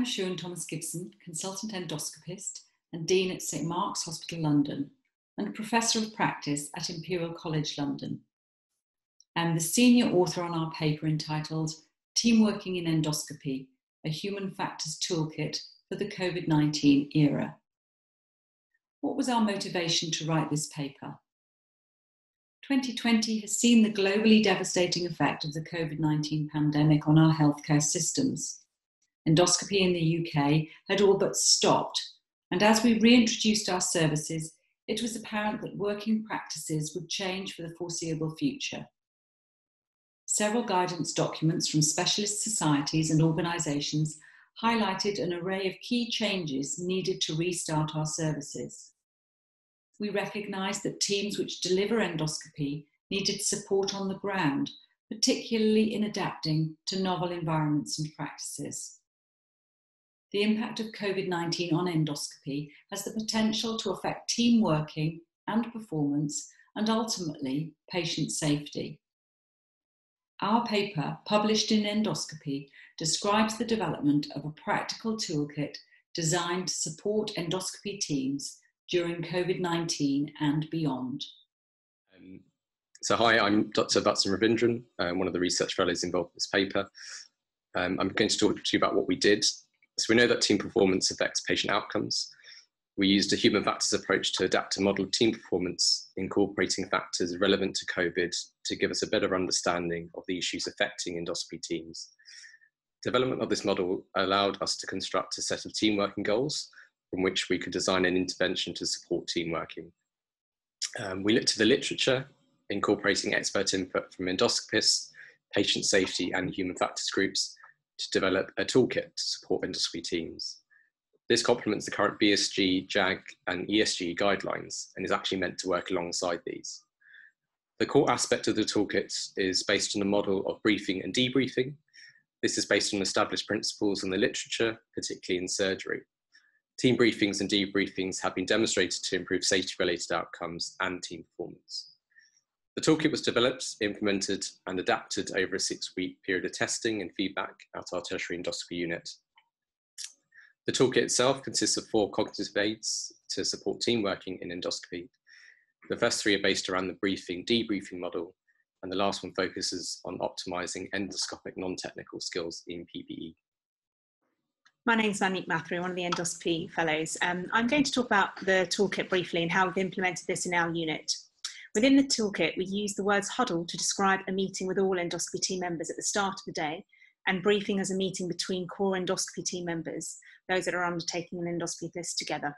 am Shaun Thomas-Gibson, consultant endoscopist and Dean at St. Mark's Hospital London and a Professor of Practice at Imperial College London. I am the senior author on our paper entitled Teamworking in Endoscopy, a Human Factors Toolkit for the COVID-19 Era. What was our motivation to write this paper? 2020 has seen the globally devastating effect of the COVID-19 pandemic on our healthcare systems. Endoscopy in the UK had all but stopped, and as we reintroduced our services, it was apparent that working practices would change for the foreseeable future. Several guidance documents from specialist societies and organisations highlighted an array of key changes needed to restart our services. We recognised that teams which deliver endoscopy needed support on the ground, particularly in adapting to novel environments and practices. The impact of COVID-19 on endoscopy has the potential to affect team working and performance and ultimately patient safety. Our paper, published in Endoscopy, describes the development of a practical toolkit designed to support endoscopy teams during COVID-19 and beyond. Hi, I'm Dr. Srivathsan Ravindran, one of the research fellows involved in this paper. I'm going to talk to you about what we did. So we know that team performance affects patient outcomes. We used a human factors approach to adapt to model team performance, incorporating factors relevant to COVID to give us a better understanding of the issues affecting endoscopy teams. Development of this model allowed us to construct a set of team working goals from which we could design an intervention to support team working. We looked to the literature, incorporating expert input from endoscopists, patient safety and human factors groups to develop a toolkit to support endoscopy teams. This complements the current BSG, JAG and ESG guidelines and is actually meant to work alongside these. The core aspect of the toolkit is based on the model of briefing and debriefing. This is based on established principles in the literature, particularly in surgery. Team briefings and debriefings have been demonstrated to improve safety-related outcomes and team performance. The toolkit was developed, implemented, and adapted over a 6-week period of testing and feedback at our tertiary endoscopy unit. The toolkit itself consists of 4 cognitive aids to support team working in endoscopy. The first 3 are based around the briefing-debriefing model, and the last one focuses on optimising endoscopic non-technical skills in PPE. My name's Manmeet Matharoo, one of the endoscopy fellows. I'm going to talk about the toolkit briefly and how we've implemented this in our unit. Within the toolkit, we use the words huddle to describe a meeting with all endoscopy team members at the start of the day, and briefing as a meeting between core endoscopy team members, those that are undertaking an endoscopy list together.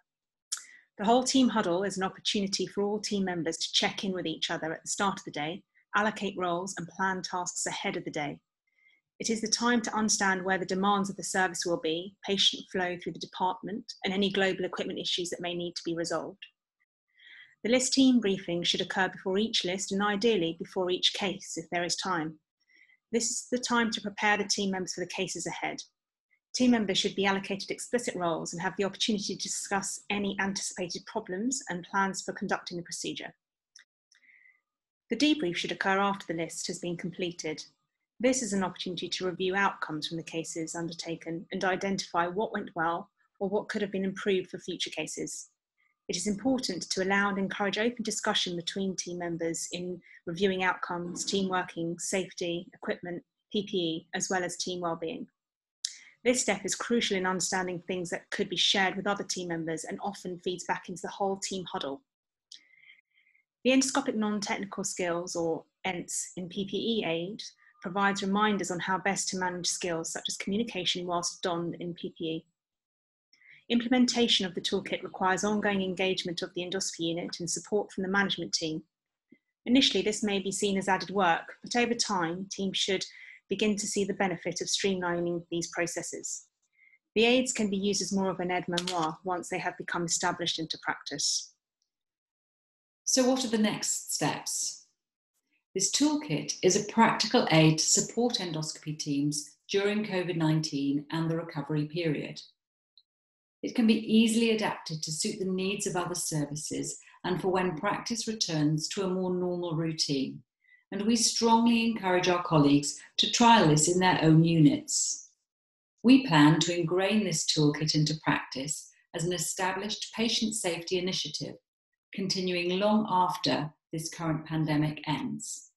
The whole team huddle is an opportunity for all team members to check in with each other at the start of the day, allocate roles and plan tasks ahead of the day. It is the time to understand where the demands of the service will be, patient flow through the department, and any global equipment issues that may need to be resolved. The list team briefing should occur before each list and ideally before each case if there is time. This is the time to prepare the team members for the cases ahead. Team members should be allocated explicit roles and have the opportunity to discuss any anticipated problems and plans for conducting the procedure. The debrief should occur after the list has been completed. This is an opportunity to review outcomes from the cases undertaken and identify what went well or what could have been improved for future cases. It is important to allow and encourage open discussion between team members in reviewing outcomes, team working, safety, equipment, PPE, as well as team wellbeing. This step is crucial in understanding things that could be shared with other team members and often feeds back into the whole team huddle. The endoscopic non-technical skills, or ENTS, in PPE aid provides reminders on how best to manage skills such as communication whilst donned in PPE. Implementation of the toolkit requires ongoing engagement of the endoscopy unit and support from the management team. Initially, this may be seen as added work, but over time, teams should begin to see the benefit of streamlining these processes. The aids can be used as more of an aide memoire once they have become established into practice. So what are the next steps? This toolkit is a practical aid to support endoscopy teams during COVID-19 and the recovery period. It can be easily adapted to suit the needs of other services and for when practice returns to a more normal routine, and we strongly encourage our colleagues to trial this in their own units. We plan to ingrain this toolkit into practice as an established patient safety initiative, continuing long after this current pandemic ends.